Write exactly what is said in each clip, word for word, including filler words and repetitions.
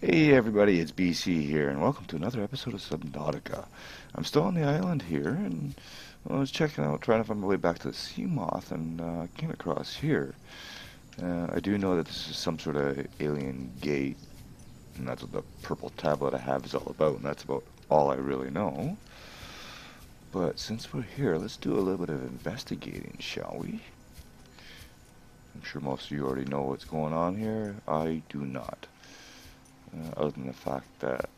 Hey everybody, it's B C here, and welcome to another episode of Subnautica. I'm still on the island here, and I was checking out, trying to find my way back to the Seamoth, and I uh, came across here. Uh, I do know that this is some sort of alien gate, and that's what the purple tablet I have is all about, and that's about all I really know. But since we're here, let's do a little bit of investigating, shall we? I'm sure most of you already know what's going on here. I do not. Uh, other than the fact that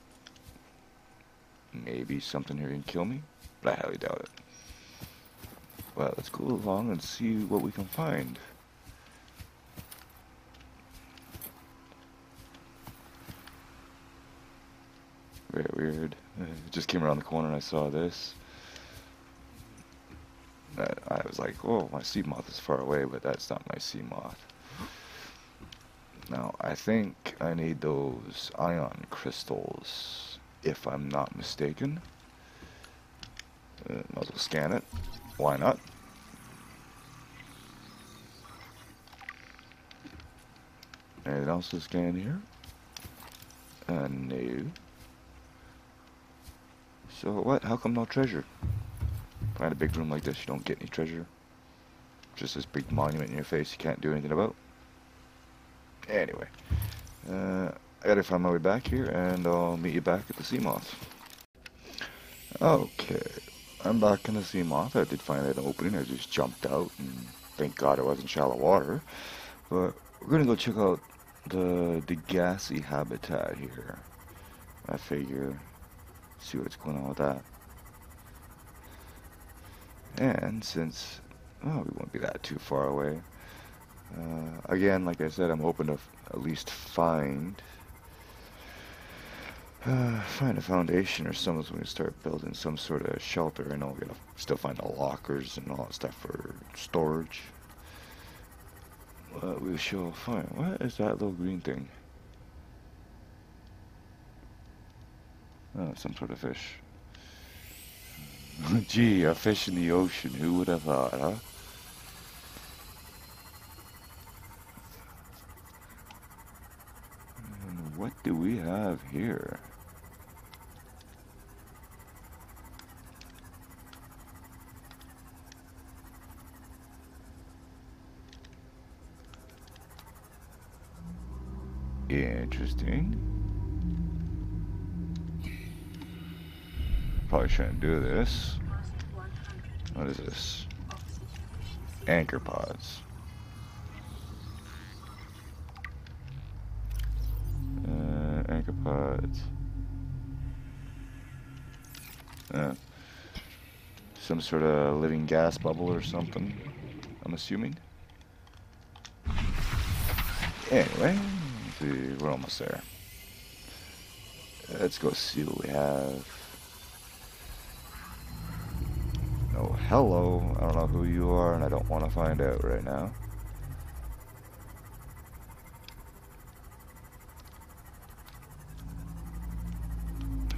maybe something here can kill me, but I highly doubt it. Well, let's go along and see what we can find. Very weird. I just came around the corner and I saw this. I, I was like, oh, my Seamoth is far away, but that's not my Seamoth. Now, I think I need those ion crystals, if I'm not mistaken. Uh, might as well scan it. Why not? Anything else to scan here? Uh, no. So what? How come no treasure? Find a big room like this, you don't get any treasure. Just this big monument in your face you can't do anything about. Anyway, uh, I gotta find my way back here, and I'll meet you back at the Seamoth. Okay, I'm back in the Seamoth. I did find an opening. I just jumped out, and thank God it wasn't shallow water. But we're gonna go check out the Degasi habitat here. I figure, see what's going on with that. And since, oh, we won't be that too far away. Uh, again, like I said, I'm hoping to f at least find uh, find a foundation or something so we can start building some sort of shelter. I know we gotta still find the lockers and all that stuff for storage. But we shall find. What is that little green thing? Oh, some sort of fish. Gee, a fish in the ocean. Who would have thought, huh? What do we have here? Interesting. Probably shouldn't do this. What is this? Anchor pods. Pods. Uh, some sort of living gas bubble or something, I'm assuming. Anyway, let's see, we're almost there. Let's go see what we have. Oh, hello. I don't know who you are, and I don't want to find out right now.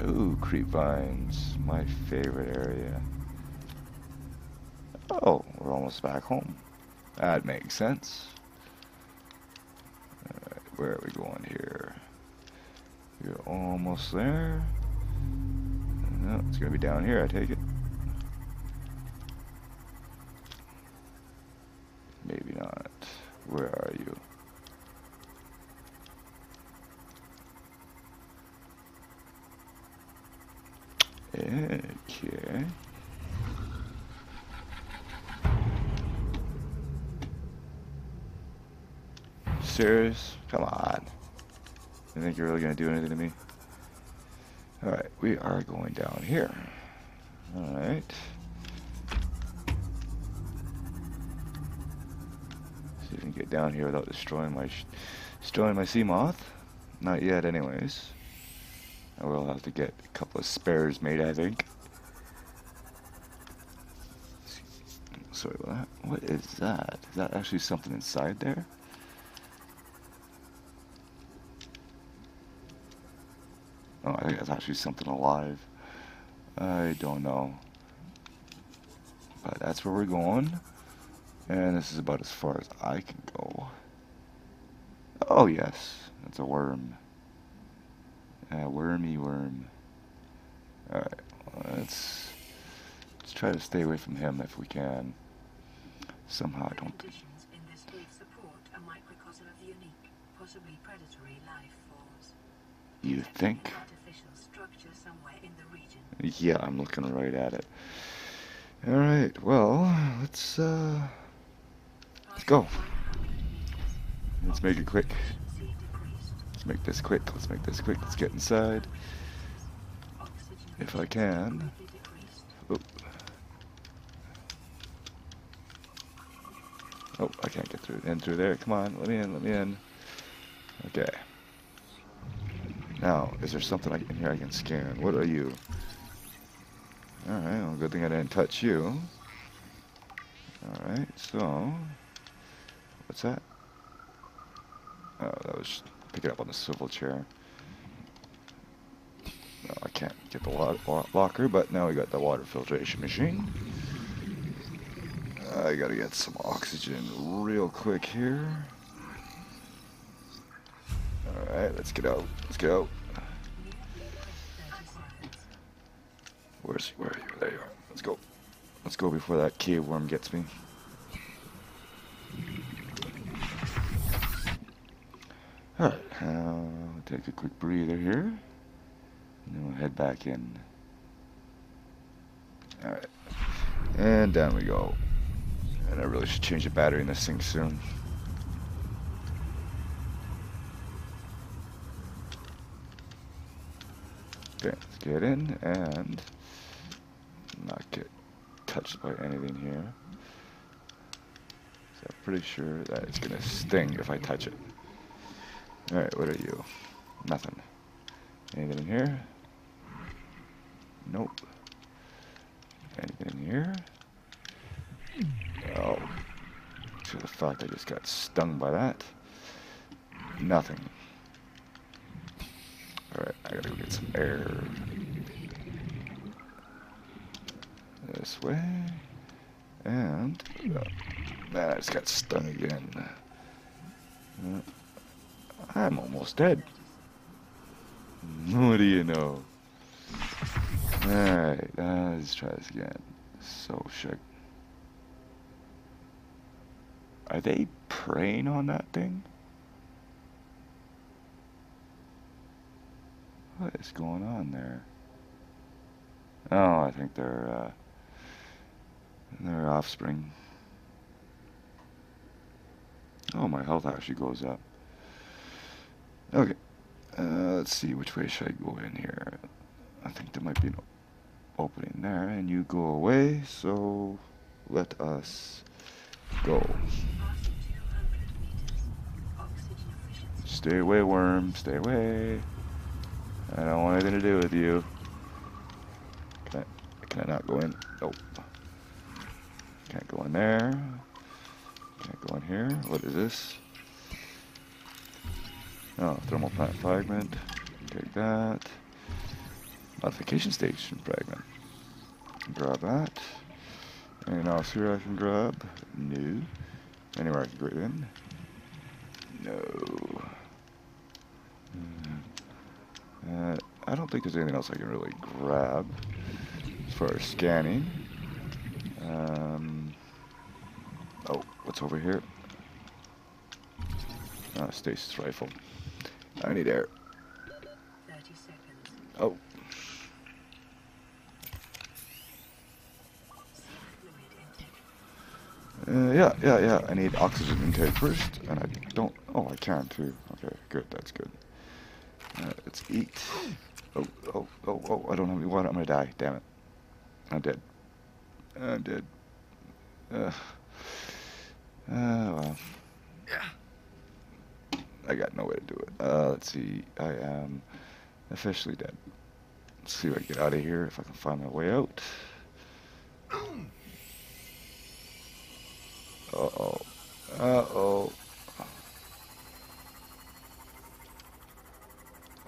Ooh, creep vines, my favorite area. Oh, we're almost back home. That makes sense. Alright, where are we going here? You're almost there. No, it's gonna be down here, I take it. Maybe not. Where are you? Okay. Serious? Come on. You think you're really gonna do anything to me? Alright, we are going down here. Alright. See if we can get down here without destroying my sh destroying my Seamoth. Not yet anyways. I will have to get a couple of spares made, I think. Sorry about that. What is that? Is that actually something inside there? Oh, I think that's actually something alive. I don't know. But that's where we're going. And this is about as far as I can go. Oh, yes. That's a worm. Ah, wormy worm. Alright, let's, let's try to stay away from him if we can. Somehow I don't... in this cave support a microcosm of unique, possibly predatory life forms. You think? Artificial structure somewhere in the region. Yeah, I'm looking right at it. Alright, well, let's, uh... let's go. Let's make it quick. Let's make this quick. Let's make this quick. Let's get inside. If I can. Oh. Oh, I can't get through. In through there. Come on. Let me in. Let me in. Okay. Now, is there something in here I can scan? What are you? Alright. Well, good thing I didn't touch you. Alright. So. What's that? Oh, that was picking up on the swivel chair. No, I can't get the lo lo locker, but now we got the water filtration machine. I gotta get some oxygen real quick here. Alright, let's get out. Let's get out. Where's, where are you? There you are. Let's go. Let's go before that cave worm gets me. Alright, I'll take a quick breather here, and then we'll head back in. Alright, and down we go. And I really should change the battery in this thing soon. Okay, let's get in and not get touched by anything here. So I'm pretty sure that it's going to sting if I touch it. Alright, what are you? Nothing. Anything in here? Nope. Anything in here? Oh. To the fact I just got stung by that. Nothing. Alright, I gotta go get some air. This way. And. Uh, man, I just got stung again. Uh, I'm almost dead. What do you know? Alright, uh, let's try this again. So shook. Are they preying on that thing? What is going on there? Oh, I think they're, uh, they're offspring. Oh, my health actually goes up. Okay, uh, let's see, which way should I go in here? I think there might be an opening there, and you go away, so let us go. Stay away, worm, stay away. I don't want anything to do with you. Can I, can I not go in? Nope. Can't go in there. Can't go in here. What is this? Oh, thermal plant fragment. Take that. Modification station fragment. Grab that. Anything else here I can grab? No. Anywhere I can grab in? No. Uh, I don't think there's anything else I can really grab as far as scanning. Um, oh, what's over here? Ah, Stasis rifle. I need air. Oh. Uh, yeah, yeah, yeah. I need oxygen intake first, and I don't. Oh, I can too. Okay, good. That's good. Uh, let's eat. Oh, oh, oh, oh! I don't have any water. I'm gonna die. Damn it! I'm dead. I'm dead. Uh. Uh. Well. Yeah. I got no way to do it. Uh, let's see. I am officially dead. Let's see if I can get out of here, if I can find my way out. Uh-oh. Uh-oh.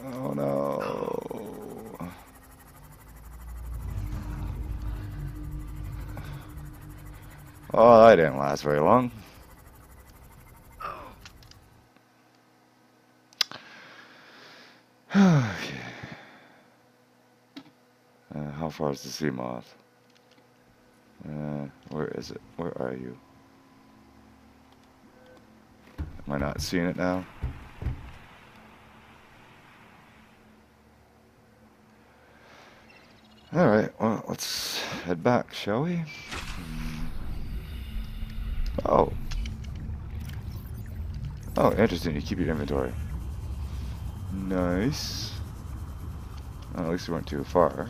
Oh, no. Oh, that didn't last very long. Okay. How far is the Seamoth? Uh, where is it? Where are you? Am I not seeing it now? Alright, well, let's head back, shall we? Oh. Oh, interesting. You keep your inventory. Nice. Well, at least we weren't too far.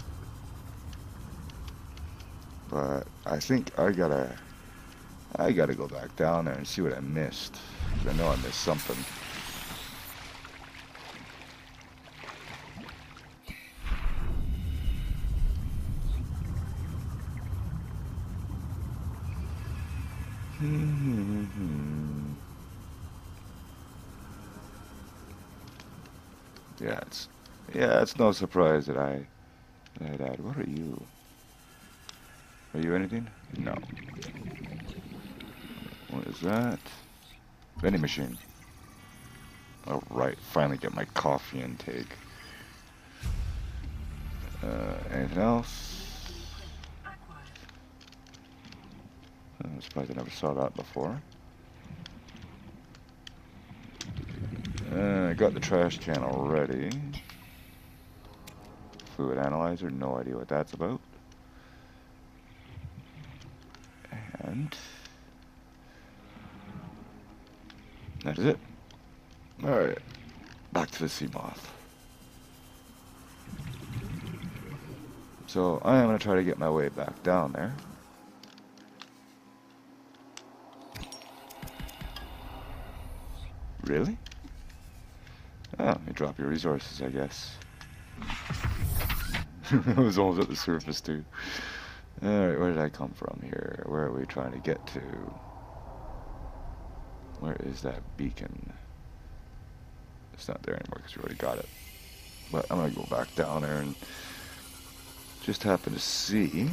But I think I gotta... I gotta go back down there and see what I missed. Because I know I missed something. Yeah, it's yeah, it's no surprise that I that I died. What are you? Are you anything? No. What is that? Vending machine. All right, finally get my coffee intake. Uh, anything else? I'm surprised I never saw that before. Uh, I got the trash can already. Fluid analyzer, no idea what that's about. And that is it. Alright, back to the Seamoth. So I am going to try to get my way back down there. Really? Ah, you drop your resources, I guess. It was almost at the surface, too. Alright, where did I come from here? Where are we trying to get to? Where is that beacon? It's not there anymore because we already got it. But I'm going to go back down there and just happen to see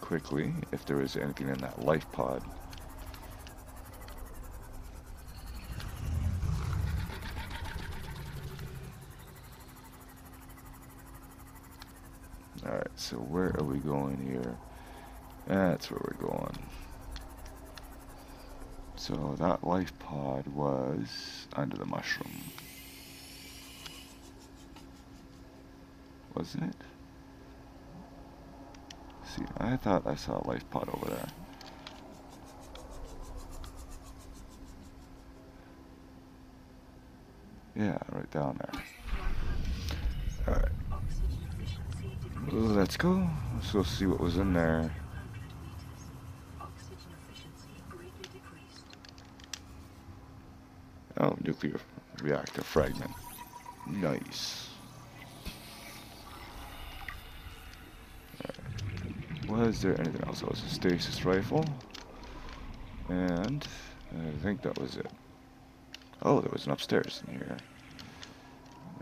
quickly if there was anything in that life pod. Alright, so where are we going here? That's where we're going. So that life pod was under the mushroom. Wasn't it? See, I thought I saw a life pod over there. Yeah, right down there. Alright. Let's go. Let's go see what was in there. Oh, nuclear reactor fragment. Nice. Right. Was there anything else? That was a stasis rifle. And I think that was it. Oh, there was an upstairs in here.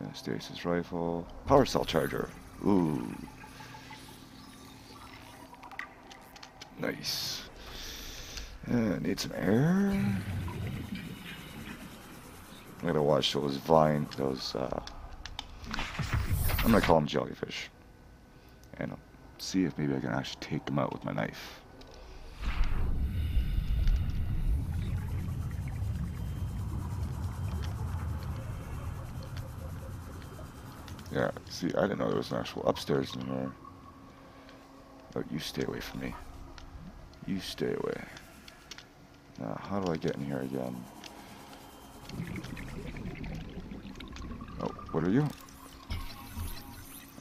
Yeah, stasis rifle. Power cell charger. Ooh. Nice. Uh, need some air. I'm gonna watch those vine, those, uh, I'm gonna call them jellyfish. And I'll see if maybe I can actually take them out with my knife. Yeah, see, I didn't know there was an actual upstairs in there. Oh, you stay away from me. You stay away. Now, how do I get in here again? Oh, what are you?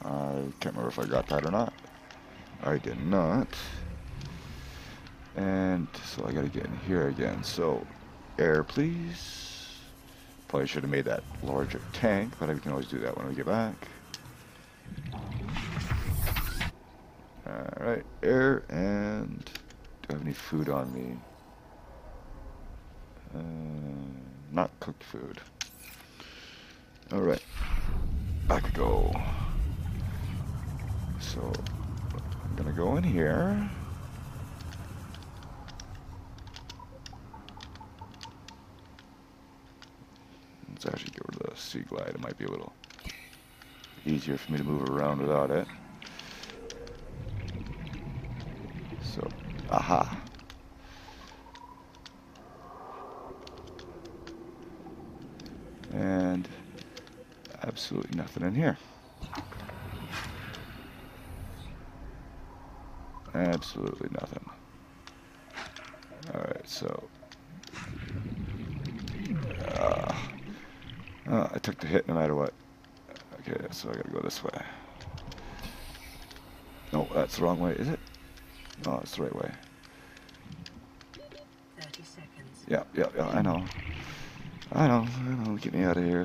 I can't remember if I got that or not. I did not. And so I gotta get in here again. So, air please. Probably should have made that larger tank, but we can always do that when we get back. Alright, air and... do I have any food on me? Uh, not cooked food. Alright. Back we go. So, I'm gonna go in here. Let's actually get rid of the sea glide. It might be a little easier for me to move around without it. So, aha. And absolutely nothing in here. Absolutely nothing. All right, so uh, uh, I took the hit no matter what. Okay, so I gotta go this way. No, that's the wrong way, is it? No, it's the right way. thirty seconds. Yeah, yeah, yeah. I know. I know. I know. Get me out of here.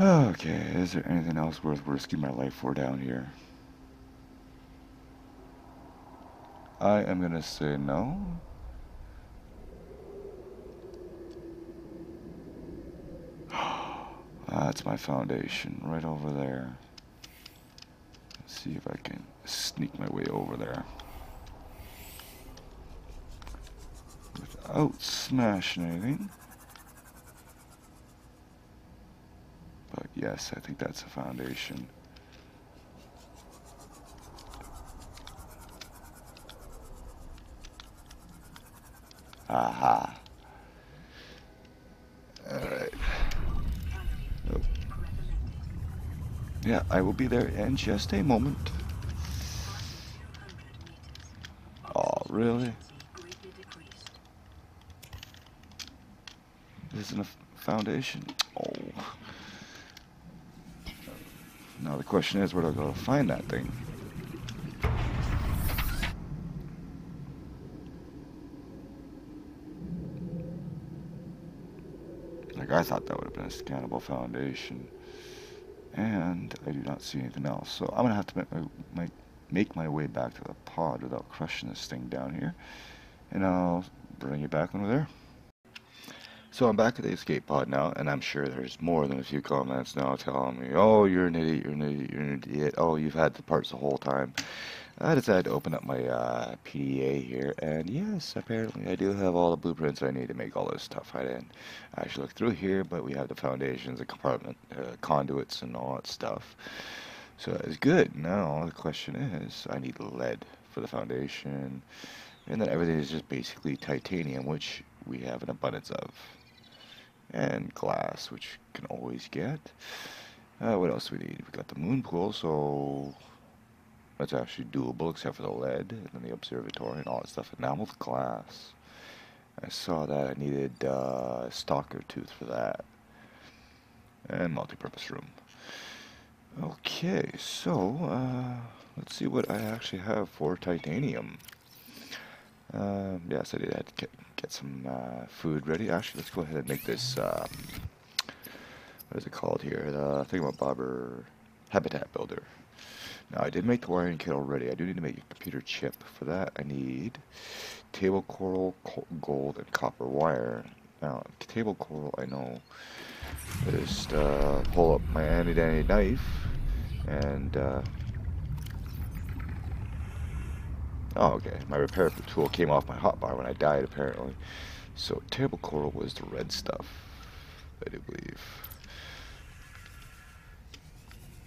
Okay, is there anything else worth risking my life for down here? I am gonna say no. That's my foundation, right over there. Let's see if I can sneak my way over there. Without smashing anything. Yes, I think that's a foundation. Aha. Alright. Oh. Yeah, I will be there in just a moment. Oh, really? This isn't a foundation. Oh. Now the question is, where do I go to find that thing? Like, I thought that would have been a scannable foundation. And I do not see anything else. So I'm going to have to make my, my, make my way back to the pod without crushing this thing down here. And I'll bring you back when we're there. So I'm back at the escape pod now, and I'm sure there's more than a few comments now telling me, oh, you're an idiot, you're an idiot, you're an idiot, oh, you've had the parts the whole time. I decided to open up my uh, P D A here, and yes, apparently I do have all the blueprints I need to make all this stuff. I didn't actually look through here, but we have the foundations, the compartment, uh, conduits, and all that stuff. So that is good. Now the question is, I need lead for the foundation, and then everything is just basically titanium, which we have an abundance of. And glass, which you can always get. Uh, what else do we need? We got the moon pool, so that's actually doable, except for the lead, and then the observatory, and all that stuff. Enameled glass. I saw that. I needed uh, stalker tooth for that. And multi-purpose room. Okay, so uh, let's see what I actually have for titanium. Um, yes, I did. I had to get, get some uh, food ready. Actually, let's go ahead and make this. Um, what is it called here? The thingamabobber habitat builder. Now, I did make the wiring kit already. I do need to make a computer chip. For that, I need table coral, co gold, and copper wire. Now, table coral, I know. I just uh, pull up my handy dandy knife and. Uh, Oh, okay. My repair tool came off my hotbar when I died, apparently. So, table coral was the red stuff, I do believe.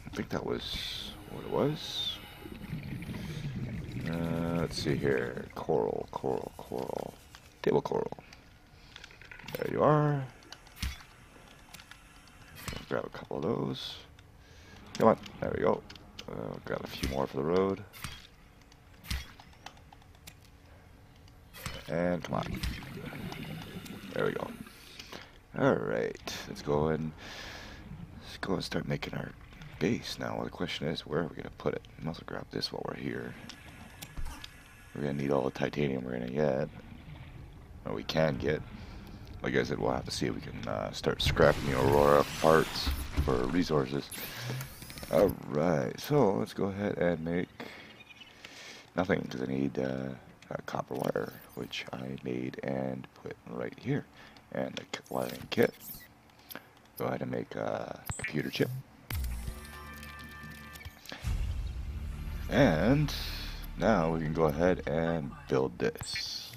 I think that was what it was. Uh, let's see here. Coral, coral, coral. Table coral. There you are. Let's grab a couple of those. Come on. There we go. Uh, grab a few more for the road. And come on. There we go. Alright. Let's go and let's go and start making our base now. Well, the question is, where are we gonna put it? I might as well grab this while we're here. We're gonna need all the titanium we're gonna get. Or we can get. Like I said, we'll have to see if we can uh, start scrapping the Aurora parts for resources. Alright, so let's go ahead and make nothing because I need uh Uh, copper wire, which I made and put right here, and the wiring kit. Go ahead and make a computer chip, and now we can go ahead and build this.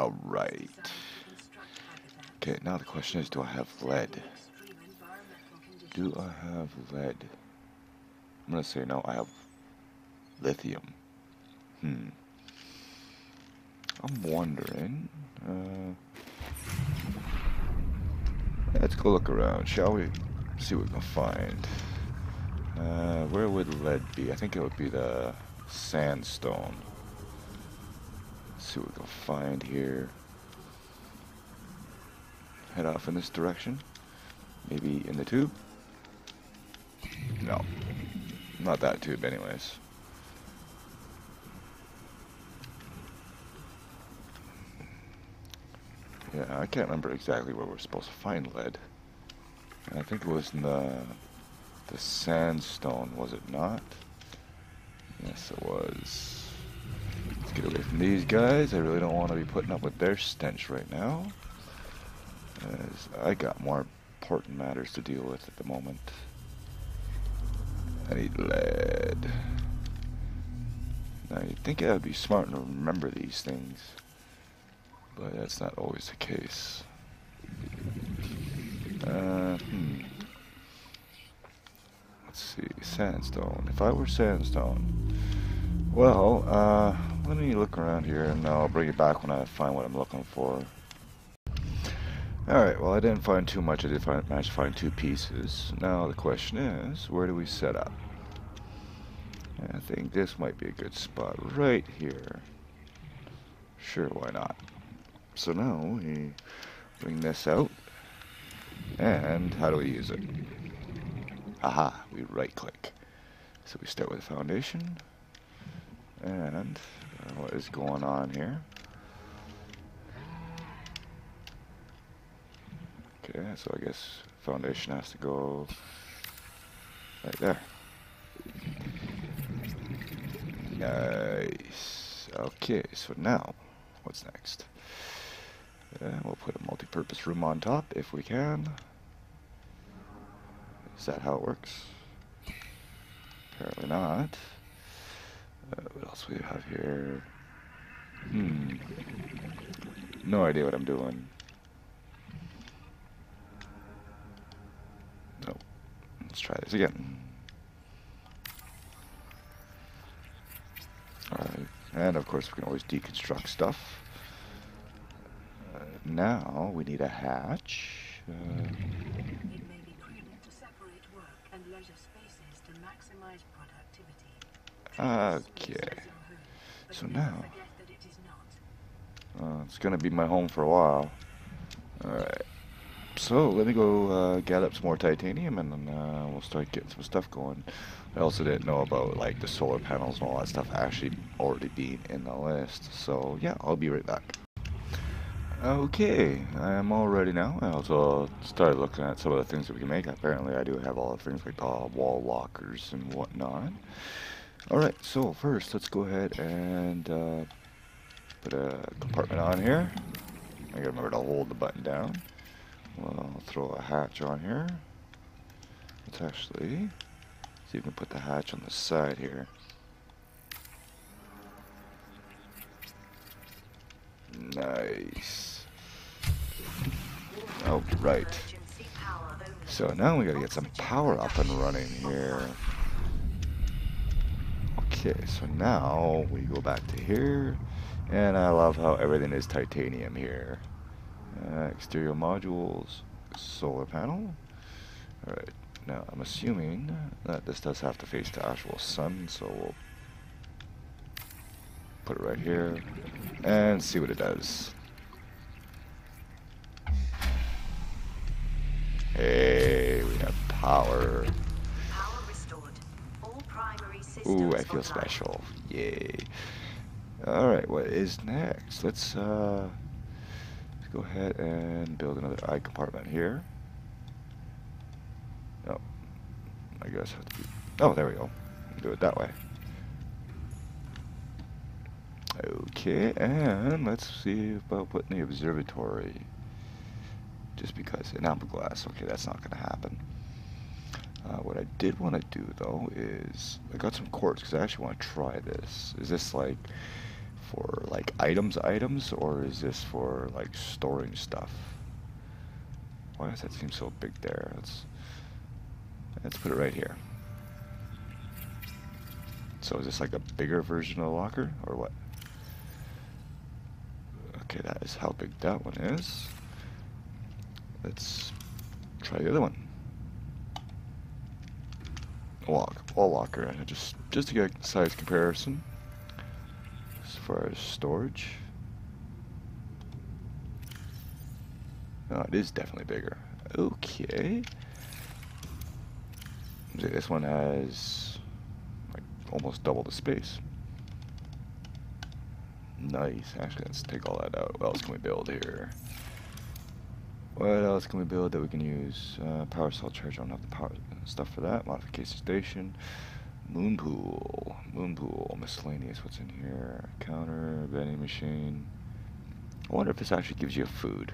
All right, Okay, now the question is, do I have lead? Do I have lead? I'm gonna say no, I have lithium. Hmm. I'm wondering. Uh, let's go look around, shall we? See what we can find. Uh, where would lead be? I think it would be the sandstone. Let's see what we can find here. Head off in this direction. Maybe in the tube? No. Not that tube, anyways. Yeah, I can't remember exactly where we're supposed to find lead. And I think it was in the, the sandstone, was it not? Yes, it was. Let's get away from these guys. I really don't want to be putting up with their stench right now, as I got more important matters to deal with at the moment. I need lead. Now, you'd think I would be smart to remember these things, but that's not always the case. Uh, hmm. Let's see, sandstone. If I were sandstone, well, uh, let me look around here, and I'll bring it back when I find what I'm looking for. Alright, well, I didn't find too much. I did find, manage to find two pieces. Now the question is, where do we set up? I think this might be a good spot right here. Sure, why not? So now we bring this out. And how do we use it? Aha, we right click. So we start with the foundation. And uh, what is going on here? Okay, so I guess foundation has to go right there. Nice. Okay, so now what's next? Uh, we'll put a multi-purpose room on top if we can. Is that how it works? Apparently not. Uh, what else we have here? Hmm. No idea what I'm doing. Let's try this again. Alright, and of course we can always deconstruct stuff. Uh, now we need a hatch. Uh, it may be prudent to separate work and leisure spaces to maximize productivity. Okay. So now, uh, it's gonna be my home for a while. Alright. So let me go uh, gather up some more titanium, and then uh, we'll start getting some stuff going. I also didn't know about like the solar panels and all that stuff actually already being in the list. So yeah, I'll be right back. Okay, I'm all ready now. I also started looking at some of the things that we can make. Apparently I do have all the things like uh, wall lockers and whatnot. Alright, so first let's go ahead and uh, put a compartment on here. I gotta remember to hold the button down. We'll throw a hatch on here. Let's actually see if we can put the hatch on the side here. Nice. Oh, right. So now we gotta get some power up and running here. Okay, so now we go back to here. And I love how everything is titanium here. Uh, exterior modules, solar panel. Alright, now I'm assuming that this does have to face the actual sun, so we'll put it right here and see what it does. Hey, we have power. Power restored. All primary systems. Ooh, I feel special. Yay. Alright, what is next? Let's, uh... go ahead and build another eye compartment here. Oh, I guess I have to be, oh, there we go. Do it that way. Okay, and let's see about putting the observatory. Just because in apple glass. Okay, that's not going to happen. Uh, what I did want to do though is I got some quartz because I actually want to try this. Is this like? For like items items, or is this for like storing stuff? Why does that seem so big there? Let's let's put it right here. So is this like a bigger version of the locker or what? Okay, that is how big that one is. Let's try the other one. Lock, wall locker, and just just to get a size comparison as far as storage. No, it is definitely bigger. Okay. This one has like almost double the space. Nice. Actually, let's take all that out. What else can we build here? What else can we build that we can use? Uh, power cell charge. I don't have the power stuff for that. Modification station. Moon pool. Moon pool. Miscellaneous. What's in here? Counter. Vending machine. I wonder if this actually gives you food.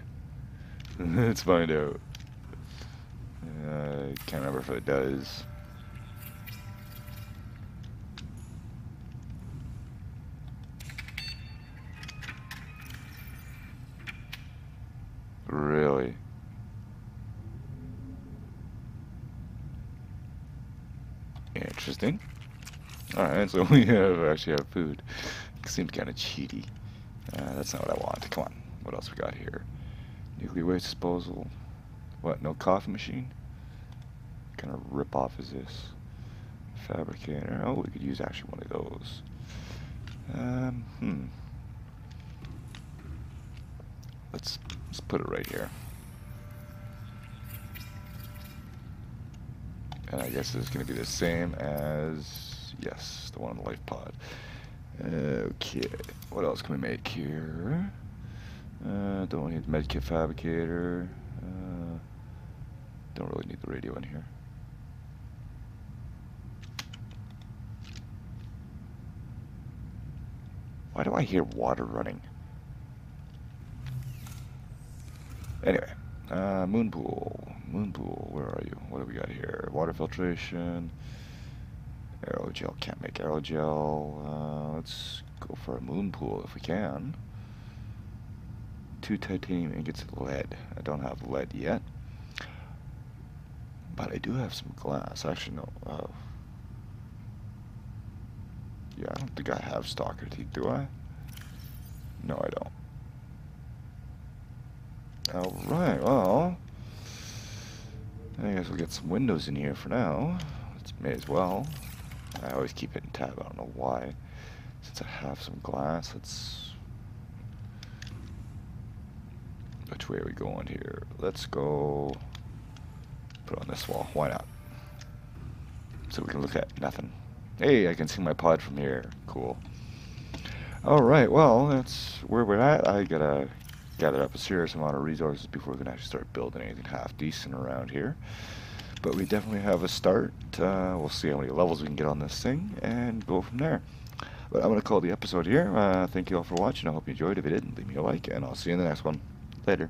Let's find out. I uh, can't remember if it does. Really? Interesting. Alright, so we have actually have food. It seems kind of cheaty. Uh, that's not what I want. Come on. What else we got here? Nuclear waste disposal. What, no coffee machine? What kind of rip off is this? Fabricator. Oh, we could use actually one of those. Um, hmm. Let's, let's put it right here. And I guess it's going to be the same as, yes, the one on the life pod. Okay, what else can we make here? Uh, don't need the medkit fabricator. Uh, don't really need the radio in here. Why do I hear water running? Anyway, uh, moon pool, moon pool. Where are you? What do we got here? Water filtration. Aerogel, can't make aerogel. Uh, let's go for a moon pool if we can. Two titanium ingots of lead. I don't have lead yet, but I do have some glass. Actually, no. Uh, yeah, I don't think I have stalker teeth. Do I? No, I don't. All right. Well, I guess we'll get some windows in here for now. Let's may as well. I always keep it in tab. I don't know why. Since I have some glass, let's. Which way are we going here? Let's go put on this wall. Why not? So we can look at nothing. Hey, I can see my pod from here. Cool. Alright, well, that's where we're at. I gotta gather up a serious amount of resources before we can actually start building anything half decent around here. But we definitely have a start. Uh, we'll see how many levels we can get on this thing and go from there. But I'm gonna call the episode here. Uh, thank you all for watching. I hope you enjoyed. If you didn't, leave me a like, and I'll see you in the next one. Later.